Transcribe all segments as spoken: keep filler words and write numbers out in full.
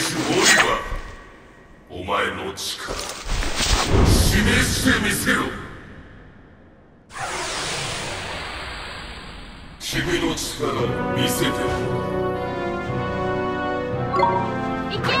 す王にはお前の力示してみせろ。君の力を見せていけ。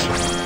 Let's go.